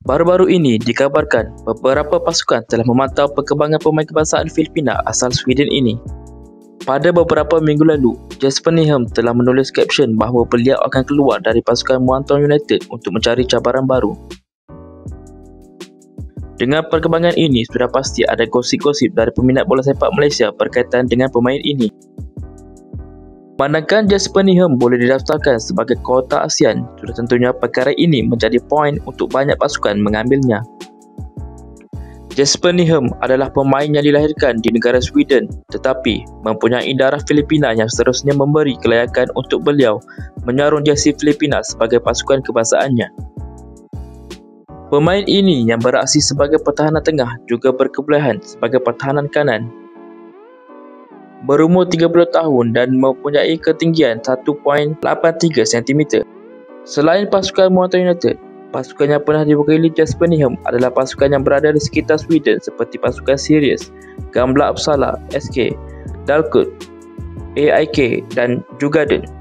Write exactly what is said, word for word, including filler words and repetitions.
Baru-baru ini dikabarkan beberapa pasukan telah memantau perkembangan pemain kebangsaan Filipina asal Sweden ini. Pada beberapa minggu lalu, Jesper Nyholm telah menulis caption bahawa beliau akan keluar dari pasukan Moonton United untuk mencari cabaran baru. Dengan perkembangan ini, sudah pasti ada gosip-gosip dari peminat bola sepak Malaysia berkaitan dengan pemain ini. Manakala Jesper Nyholm boleh didaftarkan sebagai kota ASEAN, sudah tentunya perkara ini menjadi poin untuk banyak pasukan mengambilnya. Jesper Nyholm adalah pemain yang dilahirkan di negara Sweden tetapi mempunyai darah Filipina yang seterusnya memberi kelayakan untuk beliau menyarung jersey Filipina sebagai pasukan kebangsaannya. Pemain ini yang beraksi sebagai pertahanan tengah juga berkebolehan sebagai pertahanan kanan. Berumur tiga puluh tahun dan mempunyai ketinggian satu koma lapan tiga sentimeter. Selain pasukan Moonton United, pasukan yang pernah diwakili Jesper Nyholm adalah pasukan yang berada di sekitar Sweden seperti pasukan Sirius, Gamla Uppsala S K, Dalkurd, A I K dan Degerfors.